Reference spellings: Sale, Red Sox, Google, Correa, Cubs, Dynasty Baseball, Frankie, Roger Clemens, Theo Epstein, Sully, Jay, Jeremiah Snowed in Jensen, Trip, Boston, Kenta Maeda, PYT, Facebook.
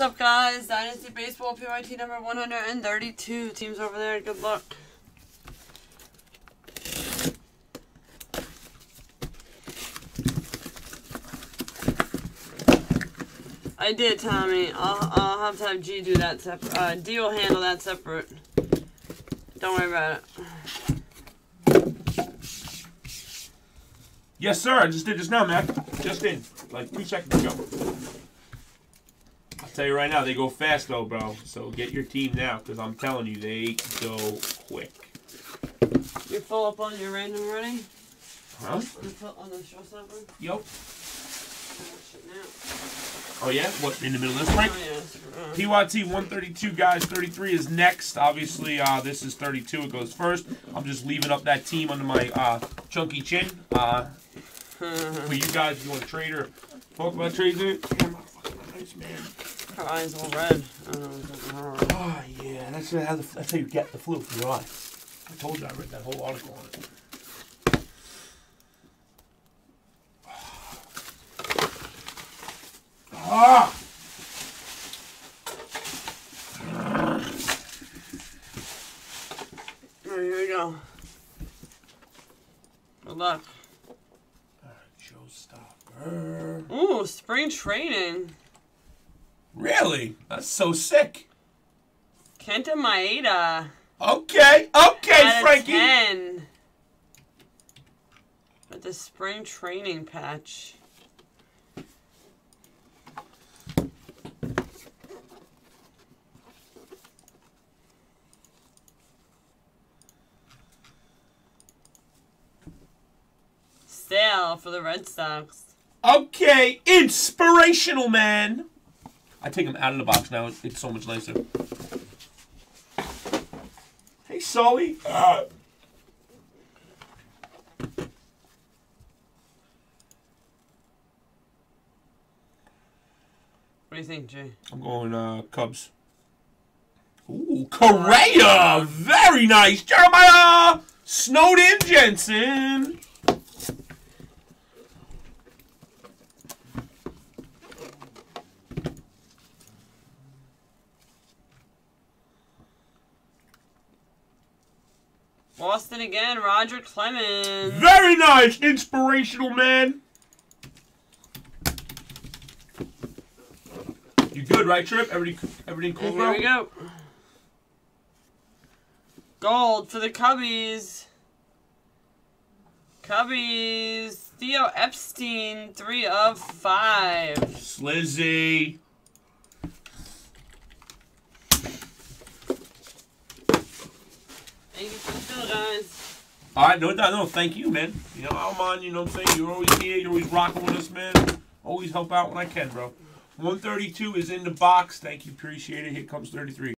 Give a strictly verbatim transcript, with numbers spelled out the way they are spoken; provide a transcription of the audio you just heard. What's up, guys? Dynasty Baseball P Y T number one hundred thirty-two. Teams over there, good luck. I did, Tommy. I'll, I'll have to have G do that separate. Uh, D will handle that separate. Don't worry about it. Yes, sir. I just did just now, Matt. Just in. Like two seconds ago. I'll tell you right now, they go fast, though, bro. So get your team now, because I'm telling you, they go quick. You full up on your random ready? Huh? You full on the showstopper? Yup. Oh, yeah? What, in the middle of this fight? Oh, yeah. P Y T one thirty-two, guys. thirty-three is next. Obviously, uh, this is thirty-two. It goes first. I'm just leaving up that team under my uh, chunky chin. Uh, for you guys, if you want to trade or talk about trades in it, damn, my fucking eyes, man. Her eyes all red. Oh, oh yeah. That's how, the, that's how you get the flu from your eyes. I told you I read that whole article on it. Ah! Right, here we go. Good luck. Alright, showstopper. Ooh, spring training. Really? That's so sick. Kenta Maeda. Okay, okay, at Frankie. ten. With the spring training patch. Sale for the Red Sox. Okay, inspirational, man. I take him out of the box now. It's so much nicer. Hey, Sully. Uh. What do you think, Jay? I'm going uh, Cubs. Ooh, Correa. Very nice. Jeremiah Snowed in Jensen. Boston again, Roger Clemens. Very nice, inspirational, man. You good, right, Trip? Everything, everything cool, bro? Here we go. Gold for the Cubbies. Cubbies. Theo Epstein, three of five. Slizzy. Thank you for the guys. All right, no, no, thank you, man. You know, I don't mind, you know what I'm saying? You're always here. You're always rocking with us, man. Always help out when I can, bro. one thirty-two is in the box. Thank you. Appreciate it. Here comes thirty-three.